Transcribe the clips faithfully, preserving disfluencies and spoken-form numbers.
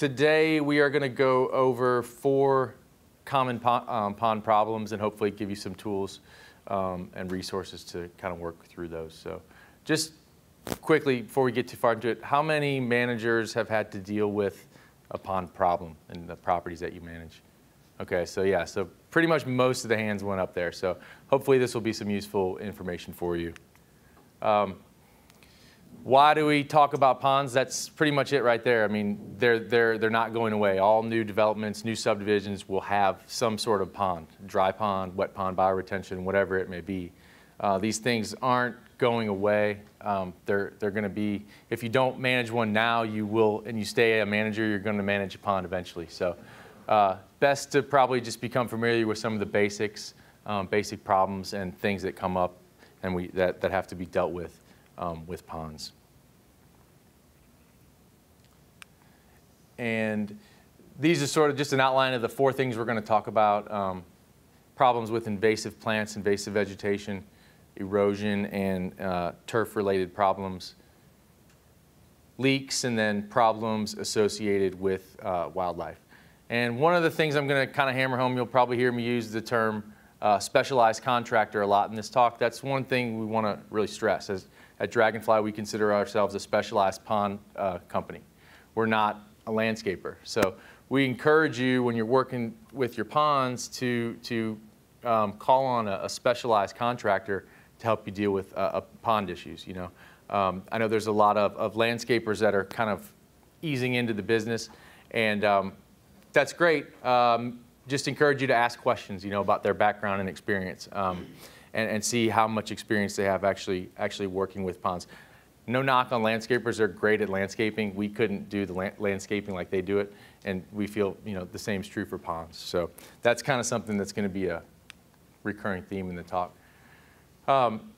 Today we are going to go over four common pond, um, pond problems and hopefully give you some tools um, and resources to kind of work through those. So just quickly, before we get too far into it, how many managers have had to deal with a pond problem in the properties that you manage? Okay, so yeah, so pretty much most of the hands went up there. So hopefully this will be some useful information for you. Um, Why do we talk about ponds? That's pretty much it right there. I mean, they're, they're, they're not going away. All new developments, new subdivisions will have some sort of pond, dry pond, wet pond, bioretention, whatever it may be. Uh, these things aren't going away. Um, they're they're going to be, if you don't manage one now, you will, and you stay a manager, you're going to manage a pond eventually. So uh, best to probably just become familiar with some of the basics, um, basic problems and things that come up and we, that, that have to be dealt with. Um, with ponds. And these are sort of just an outline of the four things we're going to talk about. Um, problems with invasive plants, invasive vegetation, erosion, and uh, turf-related problems, leaks, and then problems associated with uh, wildlife. And one of the things I'm going to kind of hammer home, you'll probably hear me use the term uh, specialized contractor a lot in this talk. That's one thing we want to really stress. As, At Dragonfly, we consider ourselves a specialized pond uh, company. We're not a landscaper. So we encourage you when you're working with your ponds to, to um, call on a, a specialized contractor to help you deal with uh, uh, pond issues. You know, um, I know there's a lot of, of landscapers that are kind of easing into the business, and um, that's great. Um, just encourage you to ask questions, you know, about their background and experience. Um, And, and see how much experience they have actually actually working with ponds. No knock on landscapers, they're great at landscaping. We couldn't do the la landscaping like they do it, and we feel, you know, the same is true for ponds. So that's kind of something that's going to be a recurring theme in the talk. Um,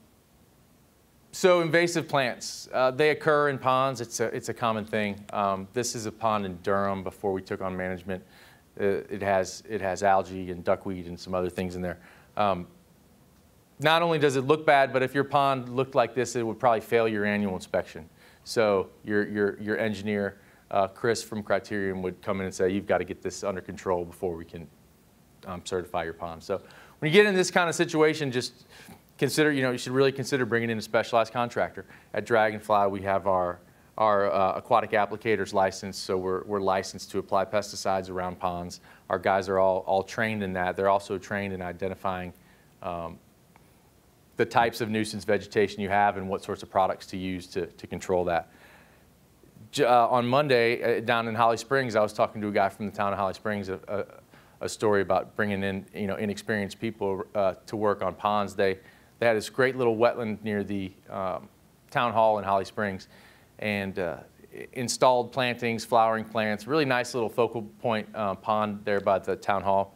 so invasive plants, uh, they occur in ponds. It's a, it's a common thing. Um, this is a pond in Durham before we took on management. Uh, it, has, it has algae and duckweed and some other things in there. Um, Not only does it look bad, but if your pond looked like this, it would probably fail your annual inspection. So your, your, your engineer, uh, Chris from Criterium, would come in and say, you've got to get this under control before we can um, certify your pond. So when you get in this kind of situation, just consider, you know, you should really consider bringing in a specialized contractor. At Dragonfly, we have our, our uh, aquatic applicators license, so we're, we're licensed to apply pesticides around ponds. Our guys are all, all trained in that. They're also trained in identifying um, the types of nuisance vegetation you have and what sorts of products to use to, to control that. Uh, on Monday, uh, down in Holly Springs, I was talking to a guy from the town of Holly Springs, a, a, a story about bringing in, you know, inexperienced people uh, to work on ponds. They, they had this great little wetland near the um, town hall in Holly Springs and uh, installed plantings, flowering plants, really nice little focal point uh, pond there by the town hall.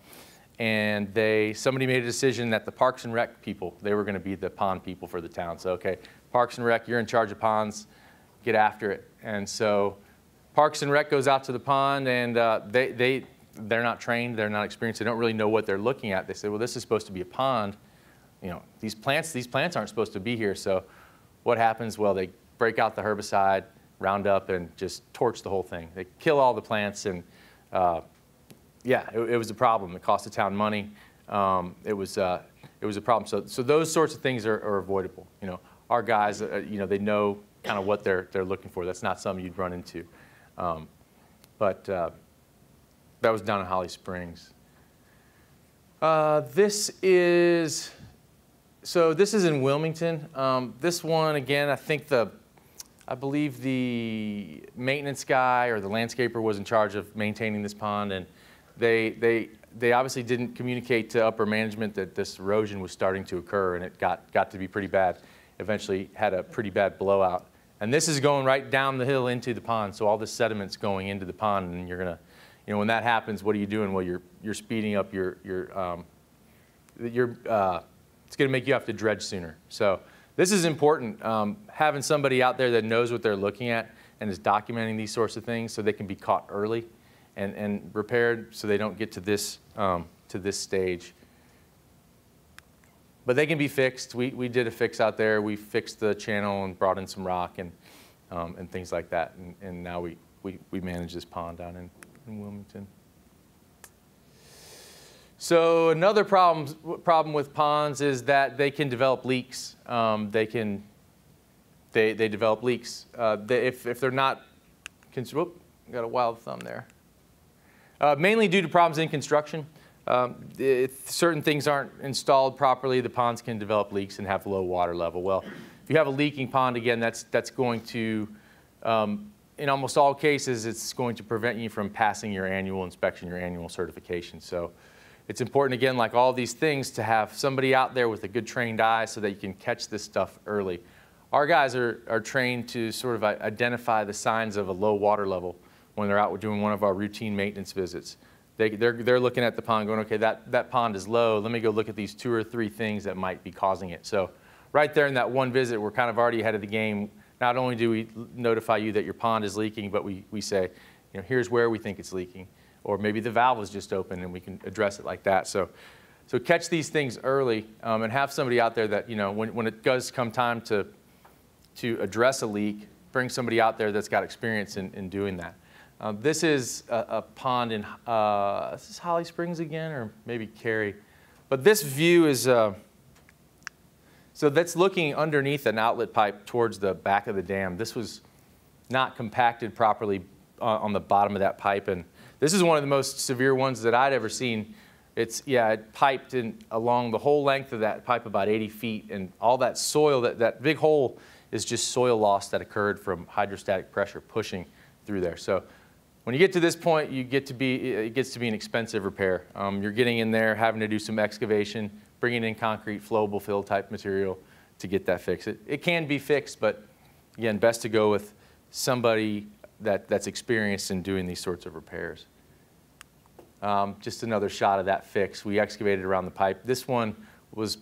And they, somebody made a decision that the Parks and Rec people, they were going to be the pond people for the town. So, okay, Parks and Rec, you're in charge of ponds, get after it. And so Parks and Rec goes out to the pond, and uh, they, they, they're not trained, they're not experienced, they don't really know what they're looking at. They say, well, this is supposed to be a pond. You know, these plants, these plants aren't supposed to be here. So what happens? Well, they break out the herbicide, Roundup, and just torch the whole thing. They kill all the plants and... Uh, Yeah, it, it was a problem. It cost the town money. Um, it was uh, it was a problem. So so those sorts of things are, are avoidable. You know, our guys, uh, you know, they know kind of what they're they're looking for. That's not something you'd run into. Um, but uh, that was down in Holly Springs. Uh, this is so this is in Wilmington. Um, this one again, I think the. I believe the maintenance guy or the landscaper was in charge of maintaining this pond, and they, they, they obviously didn't communicate to upper management that this erosion was starting to occur, and it got, got to be pretty bad. Eventually had a pretty bad blowout. And this is going right down the hill into the pond, so all this sediment's going into the pond, and you're gonna, you know, when that happens, what are you doing? Well, you're, you're speeding up your, your, um, your uh, it's gonna make you have to dredge sooner. So. This is important, um, having somebody out there that knows what they're looking at and is documenting these sorts of things so they can be caught early and, and repaired so they don't get to this, um, to this stage. But they can be fixed. We, we did a fix out there. We fixed the channel and brought in some rock and, um, and things like that. And, and now we, we, we manage this pond down in, in Wilmington. So another problem, problem with ponds is that they can develop leaks. Um, they can, they, they develop leaks. Uh, they, if, if they're not, whoop, got a wild thumb there. Uh, mainly due to problems in construction. Um, if certain things aren't installed properly, the ponds can develop leaks and have low water level. Well, if you have a leaking pond, again, that's, that's going to, um, in almost all cases, it's going to prevent you from passing your annual inspection, your annual certification. So it's important, again, like all these things, to have somebody out there with a good trained eye so that you can catch this stuff early. Our guys are, are trained to sort of identify the signs of a low water level when they're out doing one of our routine maintenance visits. They, they're, they're looking at the pond going, okay, that, that pond is low. Let me go look at these two or three things that might be causing it. So right there in that one visit, we're kind of already ahead of the game. Not only do we notify you that your pond is leaking, but we, we say, you know, here's where we think it's leaking. Or maybe the valve was just open and we can address it like that. So, so catch these things early um, and have somebody out there that, you know, when, when it does come time to, to address a leak, bring somebody out there that's got experience in, in doing that. Uh, this is a, a pond in, uh, this is Holly Springs again, or maybe Cary. But this view is, uh, so that's looking underneath an outlet pipe towards the back of the dam. This was not compacted properly uh, on the bottom of that pipe. And this is one of the most severe ones that I'd ever seen. It's, yeah, it piped in along the whole length of that pipe, about eighty feet, and all that soil, that, that big hole is just soil loss that occurred from hydrostatic pressure pushing through there. So when you get to this point, you get to be, it gets to be an expensive repair. Um, you're getting in there, having to do some excavation, bringing in concrete, flowable fill type material to get that fixed. It, it can be fixed, but again, best to go with somebody that, that's experienced in doing these sorts of repairs. Um, just another shot of that fix. We excavated around the pipe. This one was,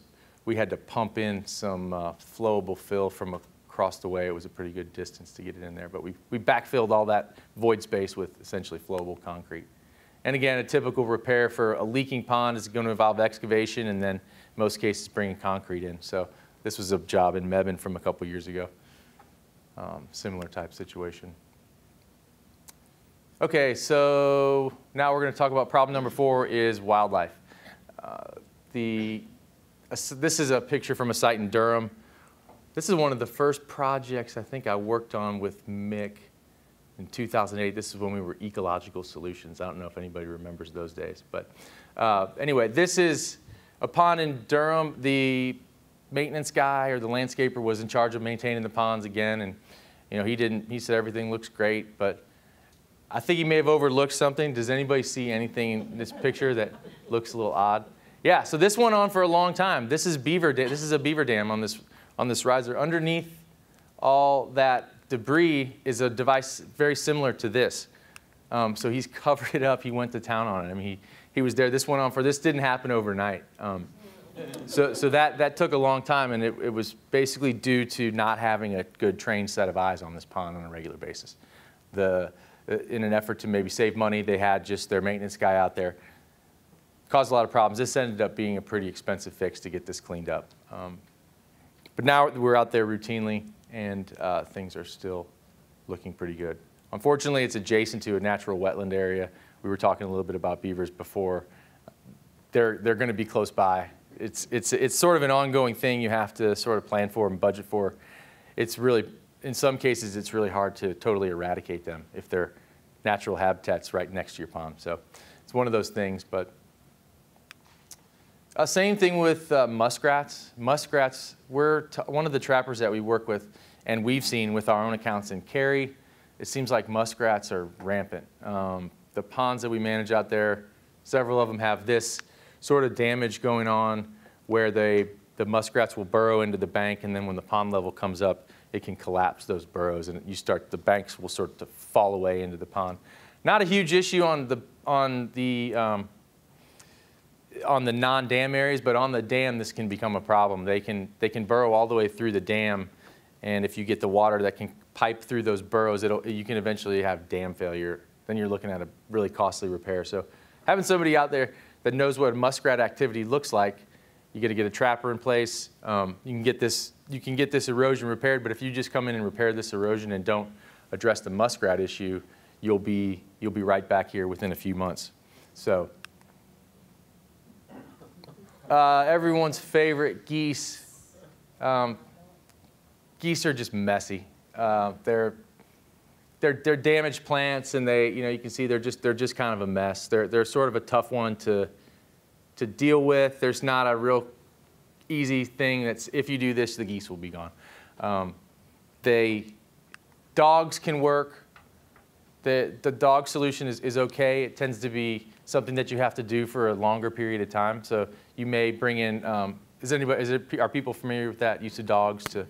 we had to pump in some uh, flowable fill from a across the way. It was a pretty good distance to get it in there, but we, we backfilled all that void space with essentially flowable concrete. And again, a typical repair for a leaking pond is going to involve excavation and then in most cases bringing concrete in. So this was a job in Mebane from a couple years ago, um, similar type situation. Okay, so now we're going to talk about problem number four is wildlife. Uh, the, uh, this is a picture from a site in Durham. This is one of the first projects I think I worked on with Mick in two thousand eight. This is when we were Ecological Solutions. I don't know if anybody remembers those days. But uh, anyway, this is a pond in Durham. The maintenance guy or the landscaper was in charge of maintaining the ponds again. And you know, he didn't, he said everything looks great, but I think he may have overlooked something. Does anybody see anything in this picture that looks a little odd? Yeah, so this went on for a long time. This is beaver dam. This is a beaver dam on this on this riser. Underneath all that debris is a device very similar to this. Um, so he's covered it up. He went to town on it. I mean, he, he was there. This went on for, this didn't happen overnight. Um, so so that, that took a long time, and it, it was basically due to not having a good trained set of eyes on this pond on a regular basis. The, in an effort to maybe save money, they had just their maintenance guy out there. Caused a lot of problems. This ended up being a pretty expensive fix to get this cleaned up. Um, But now we're out there routinely, and uh, things are still looking pretty good. Unfortunately, it's adjacent to a natural wetland area. We were talking a little bit about beavers before. They're, they're going to be close by. It's, it's, it's sort of an ongoing thing you have to sort of plan for and budget for. It's really, in some cases, it's really hard to totally eradicate them if they're natural habitats right next to your pond. So it's one of those things. But Uh, same thing with uh, muskrats. Muskrats, we're t one of the trappers that we work with, and we've seen with our own accounts in Cary, it seems like muskrats are rampant. Um, the ponds that we manage out there, several of them have this sort of damage going on where they, the muskrats will burrow into the bank, and then when the pond level comes up, it can collapse those burrows, and you start, the banks will start to fall away into the pond. Not a huge issue on the, on the, um, on the non-dam areas, but on the dam, this can become a problem. They can, they can burrow all the way through the dam, and if you get the water that can pipe through those burrows, it'll, you can eventually have dam failure. Then you're looking at a really costly repair. So having somebody out there that knows what muskrat activity looks like, you got to get a trapper in place. Um, you can get this, you can get this erosion repaired, but if you just come in and repair this erosion and don't address the muskrat issue, you'll be, you'll be right back here within a few months. So uh, everyone's favorite geese. Um, geese are just messy. Uh, they're, they're, they're damaged plants, and they, you know, you can see they're just, they're just kind of a mess. They're, they're sort of a tough one to, to deal with. There's not a real easy thing that's, if you do this, the geese will be gone. Um, they, dogs can work. The, the dog solution is, is okay. It tends to be something that you have to do for a longer period of time. So you may bring in, um, is anybody, is it, are people familiar with that use of dogs to,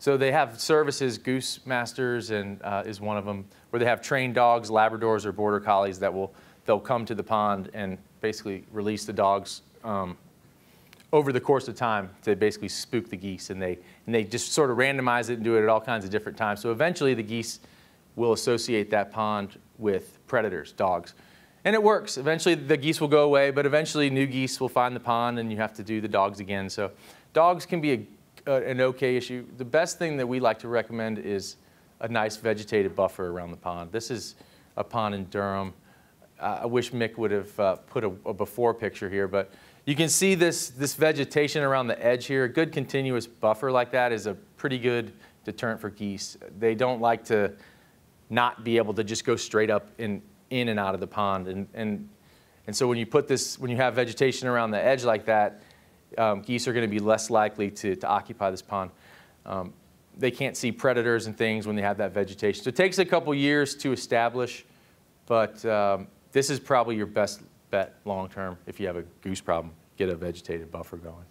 so they have services, Goose Masters and uh, is one of them, where they have trained dogs, Labradors or Border Collies that will, they'll come to the pond and basically release the dogs um, over the course of time to basically spook the geese, and they, and they just sort of randomize it and do it at all kinds of different times. So eventually the geese will associate that pond with predators, dogs. And it works. Eventually the geese will go away, but eventually new geese will find the pond and you have to do the dogs again. So dogs can be a Uh, an okay issue. The best thing that we like to recommend is a nice vegetated buffer around the pond. This is a pond in Durham. Uh, I wish Mick would have uh, put a, a before picture here, but you can see this, this vegetation around the edge here. A good continuous buffer like that is a pretty good deterrent for geese. They don't like to not be able to just go straight up in, in and out of the pond. And, and, and so when you put this, when you have vegetation around the edge like that, Um, geese are going to be less likely to, to occupy this pond. Um, they can't see predators and things when they have that vegetation. So it takes a couple years to establish, but um, this is probably your best bet long term. If you have a goose problem, get a vegetated buffer going.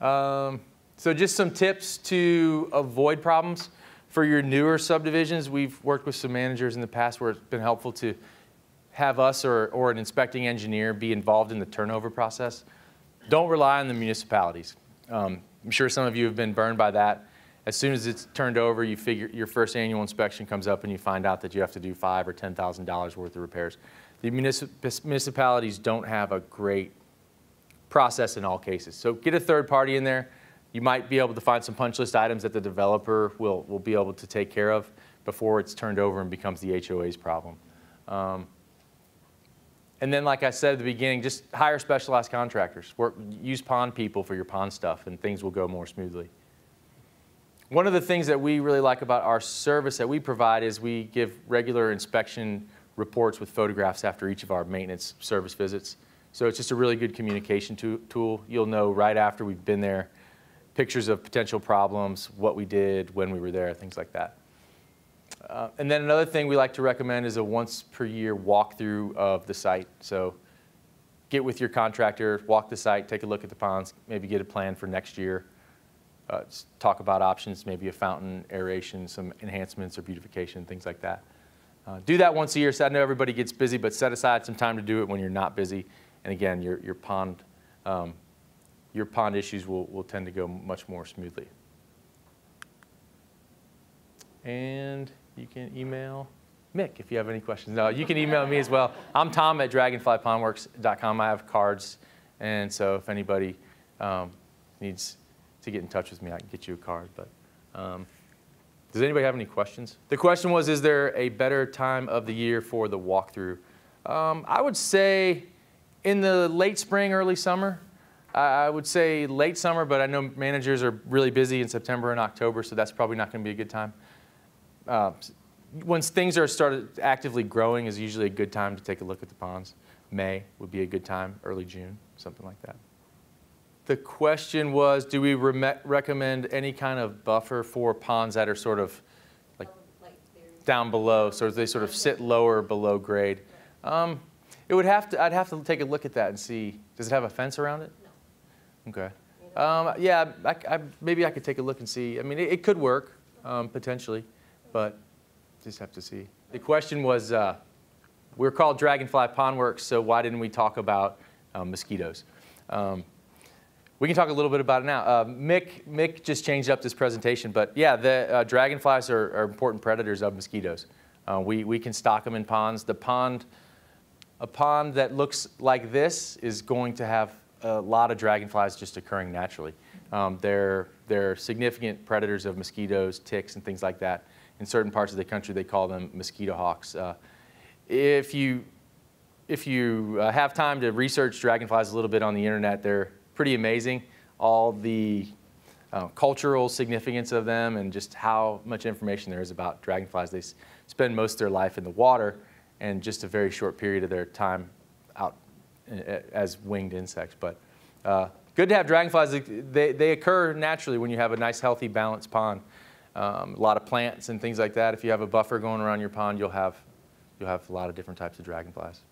Um, so just some tips to avoid problems. For your newer subdivisions, we've worked with some managers in the past where it's been helpful to have us or, or an inspecting engineer be involved in the turnover process. Don't rely on the municipalities. Um, I'm sure some of you have been burned by that. As soon as it's turned over, you figure your first annual inspection comes up and you find out that you have to do five or ten thousand dollars worth of repairs. The municip municipalities don't have a great process in all cases. So get a third party in there. You might be able to find some punch list items that the developer will, will be able to take care of before it's turned over and becomes the H O A's problem. Um, And then, like I said at the beginning, just hire specialized contractors. Work, use pond people for your pond stuff, and things will go more smoothly. One of the things that we really like about our service that we provide is we give regular inspection reports with photographs after each of our maintenance service visits. So it's just a really good communication to, tool. You'll know right after we've been there, pictures of potential problems, what we did, when we were there, things like that. Uh, and then another thing we like to recommend is a once per year walkthrough of the site. So get with your contractor, walk the site, take a look at the ponds, maybe get a plan for next year. Uh, talk about options, maybe a fountain, aeration, some enhancements or beautification, things like that. Uh, do that once a year. So I know everybody gets busy, but set aside some time to do it when you're not busy. And again, your, your, pond, um, your pond issues will, will tend to go much more smoothly. And you can email Mick if you have any questions. No, you can email me as well. I'm Tom at dragonfly pond works dot com. I have cards, and so if anybody um, needs to get in touch with me, I can get you a card. But um, does anybody have any questions? The question was, is there a better time of the year for the walkthrough? Um, I would say in the late spring, early summer. I would say late summer, but I know managers are really busy in September and October, so that's probably not going to be a good time. Uh, once things are started actively growing is usually a good time to take a look at the ponds. May would be a good time, early June, something like that. The question was, do we re recommend any kind of buffer for ponds that are sort of like down below, so they sort of sit lower below grade? Um, it would have to, I'd have to take a look at that and see, does it have a fence around it? No. Okay. Um, yeah, I, I, maybe I could take a look and see. I mean, it, it could work, um, potentially. But just have to see. The question was, uh, we're called Dragonfly Pond Works, so why didn't we talk about um, mosquitoes? Um, we can talk a little bit about it now. Uh, Mick, Mick just changed up this presentation, but yeah, the uh, dragonflies are, are important predators of mosquitoes. Uh, we, we can stock them in ponds. The pond, a pond that looks like this is going to have a lot of dragonflies just occurring naturally. Um, they're, they're significant predators of mosquitoes, ticks, and things like that. In certain parts of the country, they call them mosquito hawks. Uh, if you, if you uh, have time to research dragonflies a little bit on the internet, they're pretty amazing. All the uh, cultural significance of them and just how much information there is about dragonflies. They s spend most of their life in the water and just a very short period of their time out as winged insects. But uh, good to have dragonflies. They, they occur naturally when you have a nice, healthy, balanced pond. Um, a lot of plants and things like that. If you have a buffer going around your pond, you'll have, you'll have a lot of different types of dragonflies.